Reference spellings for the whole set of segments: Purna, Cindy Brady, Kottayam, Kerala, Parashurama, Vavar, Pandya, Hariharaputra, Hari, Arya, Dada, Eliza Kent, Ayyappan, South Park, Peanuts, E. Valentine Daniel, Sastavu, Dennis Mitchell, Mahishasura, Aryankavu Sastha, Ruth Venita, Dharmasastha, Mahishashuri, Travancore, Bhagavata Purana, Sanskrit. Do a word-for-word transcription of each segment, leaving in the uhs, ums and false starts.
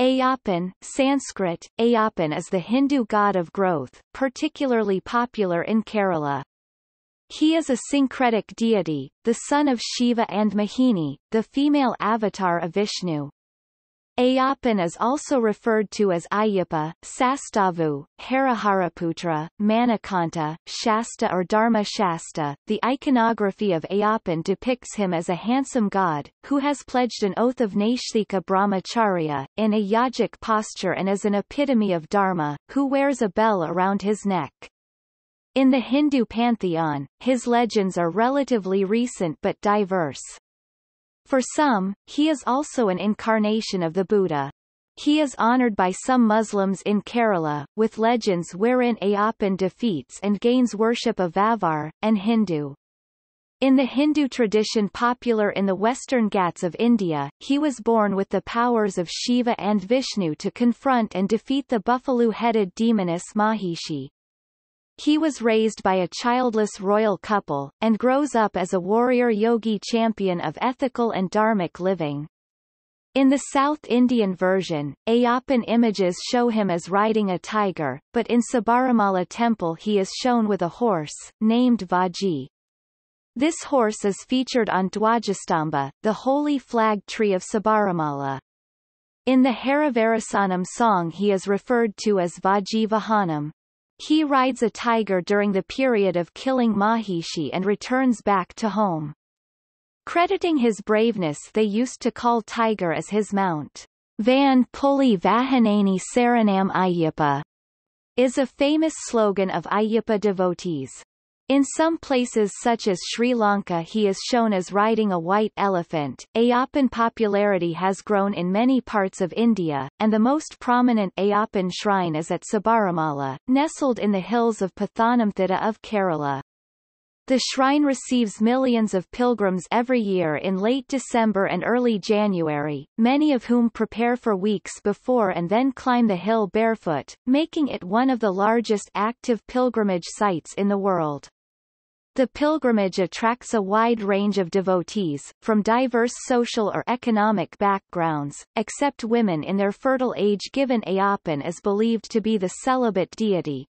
Ayyappan, Sanskrit, Ayyappan is the Hindu god of growth, particularly popular in Kerala. He is a syncretic deity, the son of Shiva and Mohini, the female avatar of Vishnu. Ayyappan is also referred to as Ayyappa, Sastavu, Hariharaputra, Manikanta, Shasta or Dharma Shasta. The iconography of Ayyappan depicts him as a handsome god, who has pledged an oath of Naishthika Brahmacharya, in a yogic posture and is an epitome of Dharma, who wears a bell around his neck. In the Hindu pantheon, his legends are relatively recent but diverse. For some, he is also an incarnation of the Buddha. He is honored by some Muslims in Kerala, with legends wherein Ayyappan defeats and gains worship of Vavar, an Hindu. In the Hindu tradition popular in the Western Ghats of India, he was born with the powers of Shiva and Vishnu to confront and defeat the buffalo-headed demoness Mahishi. He was raised by a childless royal couple, and grows up as a warrior yogi champion of ethical and dharmic living. In the South Indian version, Ayyappan images show him as riding a tiger, but in Sabarimala temple he is shown with a horse, named Vajji. This horse is featured on Dwajastamba, the holy flag tree of Sabarimala. In the Harivarasanam song he is referred to as Vajji Vahanani. He rides a tiger during the period of killing Mahishi and returns back to home. Crediting his braveness, they used to call tiger as his mount. Vajji Vahanani Saranam Ayyappa is a famous slogan of Ayyappa devotees. In some places such as Sri Lanka he is shown as riding a white elephant. Ayyappan popularity has grown in many parts of India, and the most prominent Ayyappan shrine is at Sabarimala, nestled in the hills of Pathanamthitta of Kerala. The shrine receives millions of pilgrims every year in late December and early January, many of whom prepare for weeks before and then climb the hill barefoot, making it one of the largest active pilgrimage sites in the world. The pilgrimage attracts a wide range of devotees, from diverse social or economic backgrounds, except women in their fertile age given Ayyappan is believed to be the celibate deity.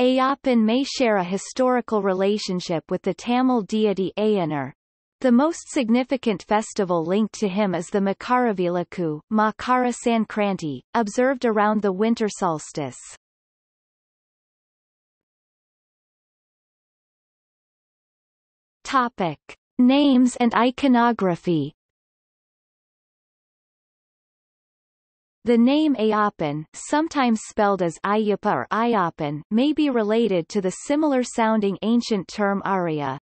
Ayyappan may share a historical relationship with the Tamil deity Ayyanar. The most significant festival linked to him is the Makaravilakku Makara Sankranti, observed around the winter solstice. Topic: Names and iconography. The name Ayyappan, sometimes spelled as Ayyappa or Ayyappan, may be related to the similar-sounding ancient term Arya.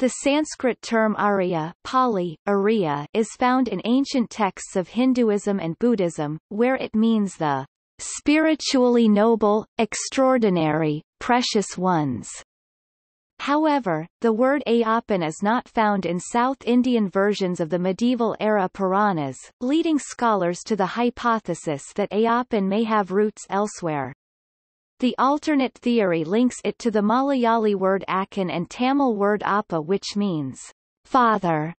The Sanskrit term Arya, Pali, Arya, is found in ancient texts of Hinduism and Buddhism, where it means the spiritually noble, extraordinary, precious ones. However, the word Ayyappan is not found in South Indian versions of the medieval-era Puranas, leading scholars to the hypothesis that Ayyappan may have roots elsewhere. The alternate theory links it to the Malayali word Akkan and Tamil word Appa, which means father,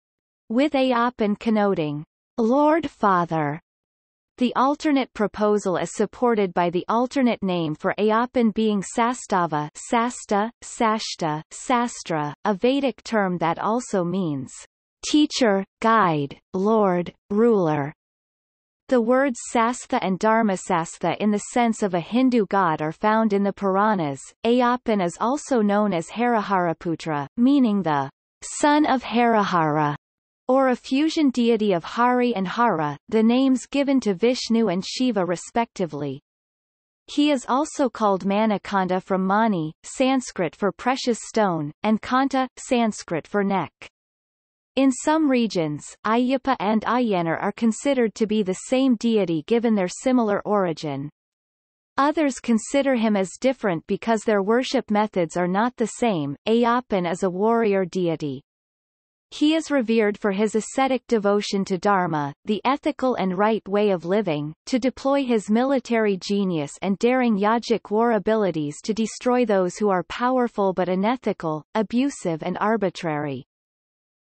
with Ayyappan connoting Lord Father. The alternate proposal is supported by the alternate name for Ayyappan being Sastava, Sasta, Sashta, Sastra, a Vedic term that also means teacher, guide, lord, ruler. The words Sastha and Dharmasastha in the sense of a Hindu god are found in the Puranas. Ayyappan is also known as Hariharaputra, meaning the son of Harahara, or a fusion deity of Hari and Hara, the names given to Vishnu and Shiva respectively. He is also called Manikanta from Mani, Sanskrit for precious stone, and Kanta, Sanskrit for neck. In some regions, Ayyappa and Ayyanar are considered to be the same deity given their similar origin. Others consider him as different because their worship methods are not the same. Ayyappan is a warrior deity. He is revered for his ascetic devotion to Dharma, the ethical and right way of living, to deploy his military genius and daring yogic war abilities to destroy those who are powerful but unethical, abusive and arbitrary.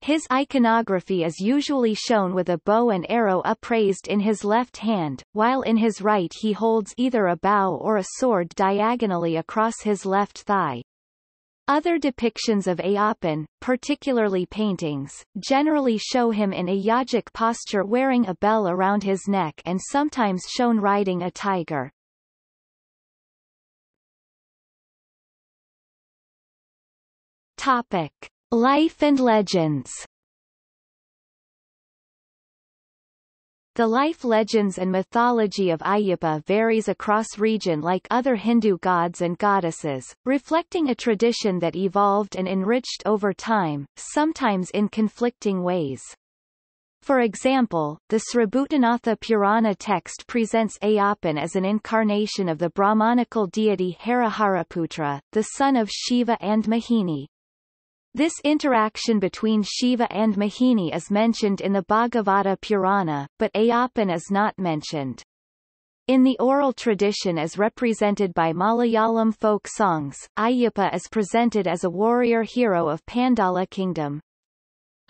His iconography is usually shown with a bow and arrow upraised in his left hand, while in his right he holds either a bow or a sword diagonally across his left thigh. Other depictions of Ayyappan, particularly paintings, generally show him in a yogic posture wearing a bell around his neck and sometimes shown riding a tiger. Topic: Life and legends. The life legends and mythology of Ayyappa varies across region like other Hindu gods and goddesses, reflecting a tradition that evolved and enriched over time, sometimes in conflicting ways. For example, the Sribhutanatha Purana text presents Ayyappan as an incarnation of the Brahmanical deity Hariharaputra, the son of Shiva and Mohini. This interaction between Shiva and Mohini is mentioned in the Bhagavata Purana, but Ayyappan is not mentioned. In the oral tradition as represented by Malayalam folk songs, Ayyappa is presented as a warrior hero of Pandala kingdom.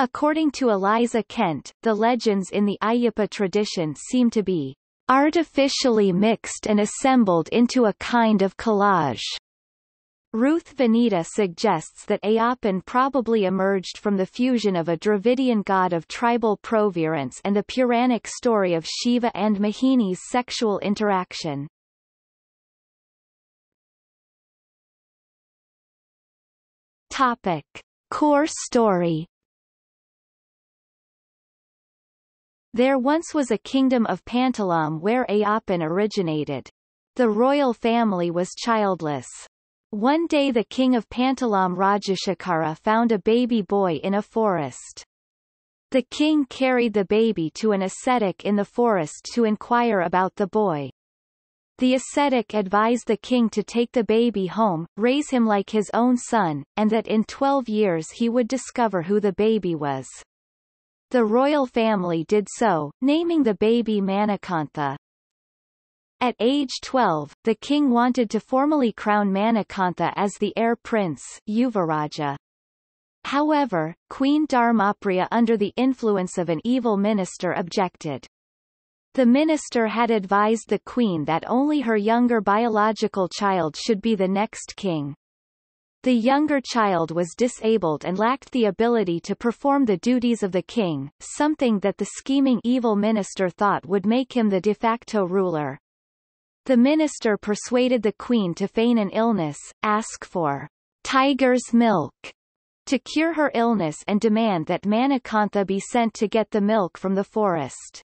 According to Eliza Kent, the legends in the Ayyappa tradition seem to be artificially mixed and assembled into a kind of collage. Ruth Venita suggests that Ayyappan probably emerged from the fusion of a Dravidian god of tribal provenance and the Puranic story of Shiva and Mohini's sexual interaction. Topic: Core story. There once was a kingdom of Pandalam where Ayyappan originated. The royal family was childless. One day the king of Pandalam Rajashikara found a baby boy in a forest. The king carried the baby to an ascetic in the forest to inquire about the boy. The ascetic advised the king to take the baby home, raise him like his own son, and that in twelve years he would discover who the baby was. The royal family did so, naming the baby Manikanta. At age twelve, the king wanted to formally crown Manikanta as the heir prince, Yuvaraja. However, Queen Dharmapriya, under the influence of an evil minister, objected. The minister had advised the queen that only her younger biological child should be the next king. The younger child was disabled and lacked the ability to perform the duties of the king, something that the scheming evil minister thought would make him the de facto ruler. The minister persuaded the queen to feign an illness, ask for tiger's milk to cure her illness, and demand that Manikanta be sent to get the milk from the forest.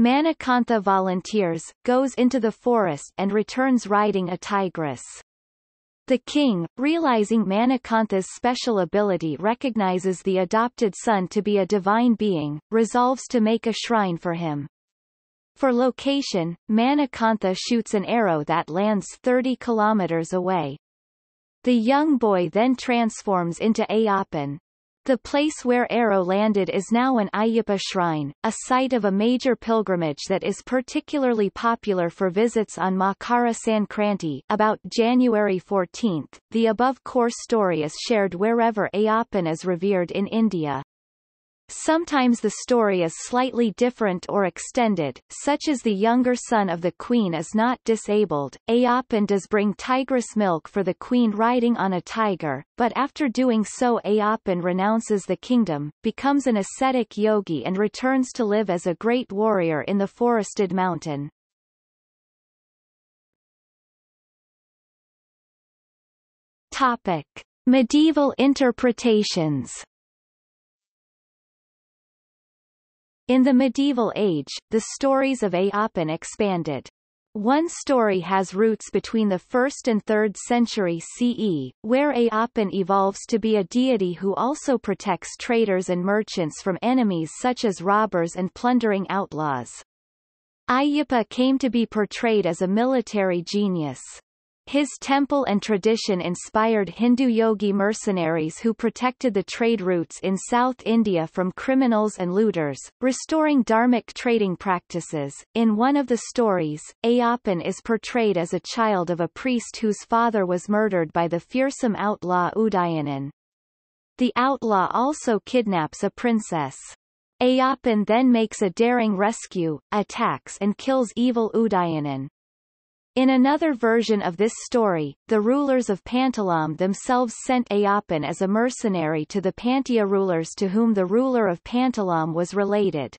Manikanta volunteers, goes into the forest and returns riding a tigress. The king, realizing Manikanta's special ability, recognizes the adopted son to be a divine being, resolves to make a shrine for him. For location, Manikanta shoots an arrow that lands thirty kilometers away. The young boy then transforms into Ayyappan. The place where arrow landed is now an Ayyappa shrine, a site of a major pilgrimage that is particularly popular for visits on Makara Sankranti, about January fourteenth. The above core story is shared wherever Ayyappan is revered in India. Sometimes the story is slightly different or extended, such as the younger son of the queen is not disabled. Ayyappan does bring tigress milk for the queen riding on a tiger, but after doing so Ayyappan renounces the kingdom, becomes an ascetic yogi and returns to live as a great warrior in the forested mountain. Topic: Medieval interpretations. In the medieval age, the stories of Ayyappan expanded. One story has roots between the first and third century C E, where Ayyappan evolves to be a deity who also protects traders and merchants from enemies such as robbers and plundering outlaws. Ayyappa came to be portrayed as a military genius. His temple and tradition inspired Hindu yogi mercenaries who protected the trade routes in South India from criminals and looters, restoring dharmic trading practices. In one of the stories, Ayyappan is portrayed as a child of a priest whose father was murdered by the fearsome outlaw Udayanan. The outlaw also kidnaps a princess. Ayyappan then makes a daring rescue, attacks and kills evil Udayanan. In another version of this story, the rulers of Pandalam themselves sent Ayyappan as a mercenary to the Pandya rulers to whom the ruler of Pandalam was related.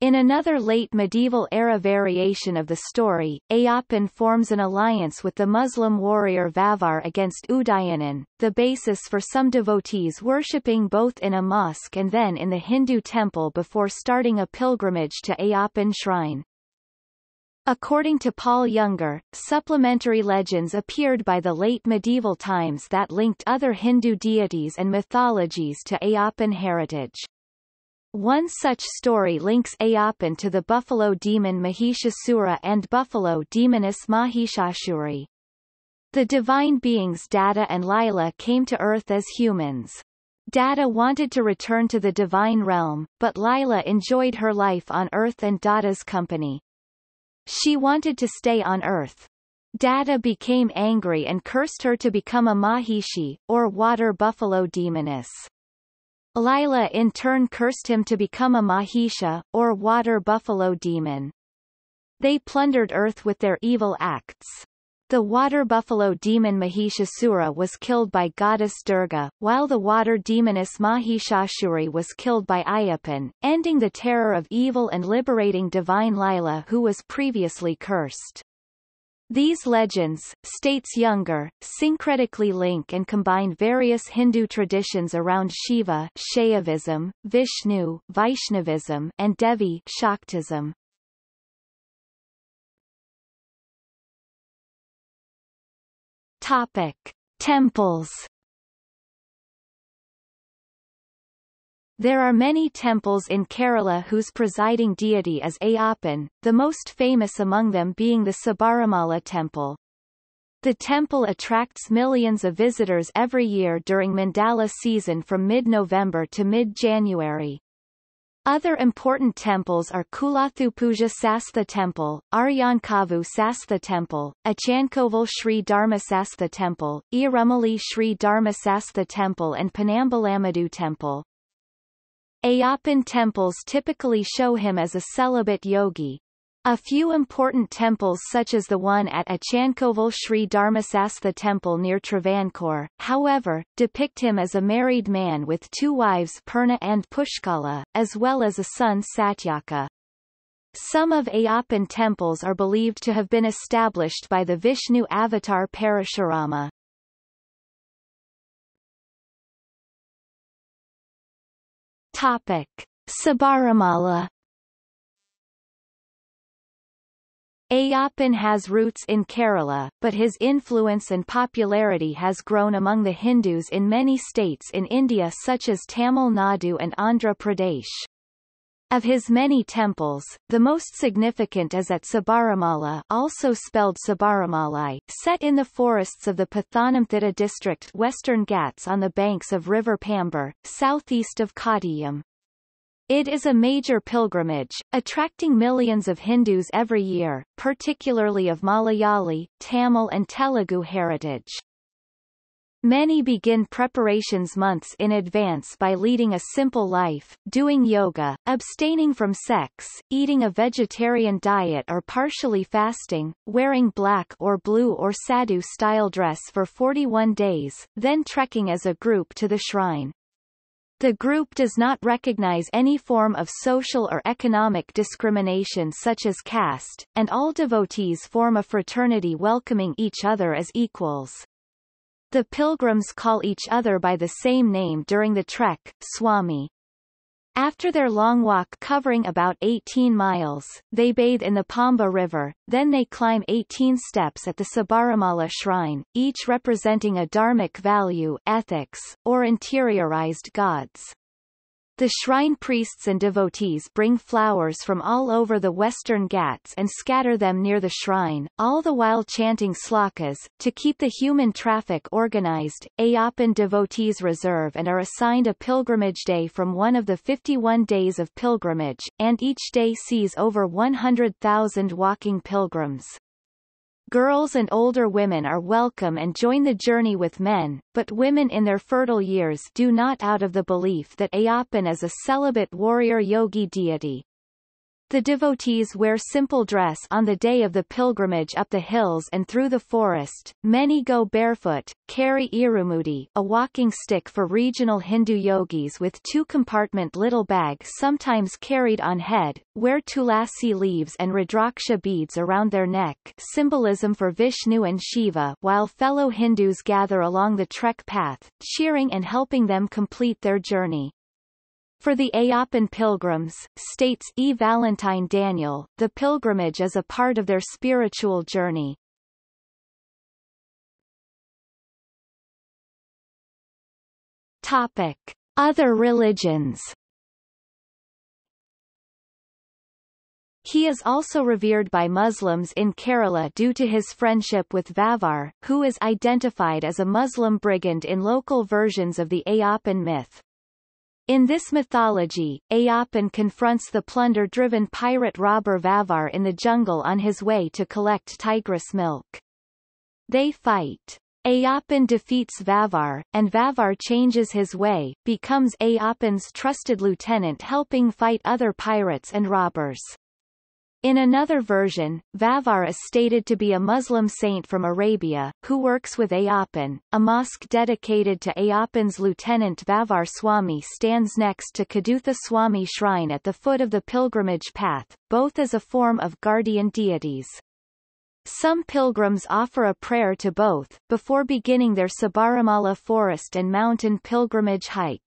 In another late medieval-era variation of the story, Ayyappan forms an alliance with the Muslim warrior Vavar against Udayanan, the basis for some devotees worshipping both in a mosque and then in the Hindu temple before starting a pilgrimage to Ayyappan shrine. According to Paul Younger, supplementary legends appeared by the late medieval times that linked other Hindu deities and mythologies to Ayyappan heritage. One such story links Ayyappan to the buffalo demon Mahishasura and buffalo demoness Mahishashuri. The divine beings Dada and Lila came to Earth as humans. Dada wanted to return to the divine realm, but Lila enjoyed her life on Earth and Dada's company. She wanted to stay on Earth. Dada became angry and cursed her to become a Mahishi, or water buffalo demoness. Lila in turn cursed him to become a Mahisha, or water buffalo demon. They plundered Earth with their evil acts. The water buffalo demon Mahishasura was killed by goddess Durga, while the water demoness Mahishashuri was killed by Ayyappan, ending the terror of evil and liberating divine Lila who was previously cursed. These legends, states Younger, syncretically link and combine various Hindu traditions around Shiva Shaivism, Vishnu Vaishnavism, and Devi Shaktism. Topic: Temples. There are many temples in Kerala whose presiding deity is Ayyappan, the most famous among them being the Sabarimala temple. The temple attracts millions of visitors every year during Mandala season from mid-November to mid-January. Other important temples are Kulathupuja Sastha Temple, Aryankavu Sastha Temple, Achankoval Sri Dharmasastha Temple, Irumali Sri Dharmasastha Temple and Panambalamadu Temple. Ayyappan temples typically show him as a celibate yogi. A few important temples such as the one at Achankoval Sri Dharmasastha Temple near Travancore, however, depict him as a married man with two wives Purna and Pushkala, as well as a son Satyaka. Some of Ayyappan temples are believed to have been established by the Vishnu avatar Parashurama. Topic: Sabarimala. Ayyappan has roots in Kerala, but his influence and popularity has grown among the Hindus in many states in India such as Tamil Nadu and Andhra Pradesh. Of his many temples, the most significant is at Sabarimala, also spelled Sabarimalai, set in the forests of the Pathanamthitta district Western Ghats on the banks of river Pamba, southeast of Kottayam. It is a major pilgrimage, attracting millions of Hindus every year, particularly of Malayali, Tamil and Telugu heritage. Many begin preparations months in advance by leading a simple life, doing yoga, abstaining from sex, eating a vegetarian diet or partially fasting, wearing black or blue or sadhu-style dress for forty-one days, then trekking as a group to the shrine. The group does not recognize any form of social or economic discrimination such as caste, and all devotees form a fraternity welcoming each other as equals. The pilgrims call each other by the same name during the trek, Swami. After their long walk covering about eighteen miles, they bathe in the Pamba River, then they climb eighteen steps at the Sabarimala shrine, each representing a dharmic value, ethics, or interiorized gods. The shrine priests and devotees bring flowers from all over the Western Ghats and scatter them near the shrine, all the while chanting slokas. To keep the human traffic organized, Ayyappan devotees reserve and are assigned a pilgrimage day from one of the fifty-one days of pilgrimage, and each day sees over one hundred thousand walking pilgrims. Girls and older women are welcome and join the journey with men, but women in their fertile years do not, out of the belief that Ayyappan is a celibate warrior yogi deity. The devotees wear simple dress on the day of the pilgrimage up the hills and through the forest. Many go barefoot, carry irumudi, a walking stick for regional Hindu yogis with two-compartment little bag sometimes carried on head, wear tulasi leaves and rudraksha beads around their neck, symbolism for Vishnu and Shiva, while fellow Hindus gather along the trek path, cheering and helping them complete their journey. For the Ayyappan pilgrims, states E. Valentine Daniel, the pilgrimage is a part of their spiritual journey. Topic: Other religions. He is also revered by Muslims in Kerala due to his friendship with Vavar, who is identified as a Muslim brigand in local versions of the Ayyappan myth. In this mythology, Ayyappan confronts the plunder-driven pirate robber Vavar in the jungle on his way to collect tigress milk. They fight. Ayyappan defeats Vavar, and Vavar changes his way, becomes Ayyappan's trusted lieutenant helping fight other pirates and robbers. In another version, Vavar is stated to be a Muslim saint from Arabia, who works with Ayyappan. A mosque dedicated to Ayyappan's lieutenant Vavar Swami stands next to Kadutha Swami shrine at the foot of the pilgrimage path, both as a form of guardian deities. Some pilgrims offer a prayer to both, before beginning their Sabarimala forest and mountain pilgrimage hike.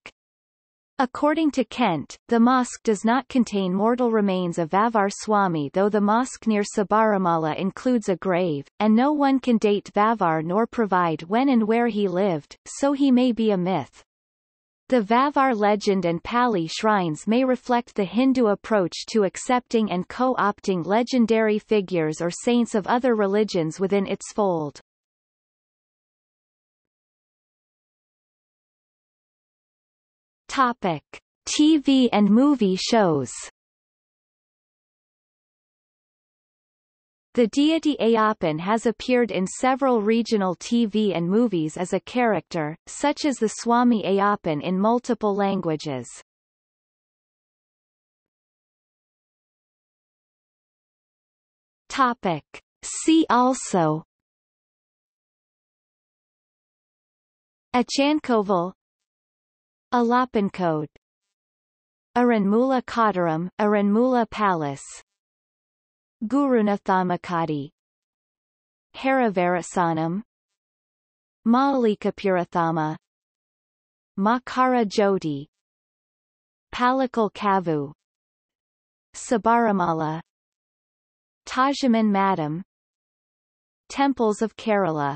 According to Kent, the mosque does not contain mortal remains of Vavar Swami, though the mosque near Sabarimala includes a grave, and no one can date Vavar nor provide when and where he lived, so he may be a myth. The Vavar legend and Pali shrines may reflect the Hindu approach to accepting and co-opting legendary figures or saints of other religions within its fold. Topic: T V and movie shows. The deity Ayyappan has appeared in several regional T V and movies as a character, such as the Swami Ayyappan in multiple languages. Topic: See also: Achankoval, Ayyappan Code, Aranmula Kottaram, Aranmula Palace, Gurunathamakadi, Harivarasanam, Malikapurathama, Makara Jyoti, Palakal Kavu, Sabarimala, Tajaman Madam, Temples of Kerala.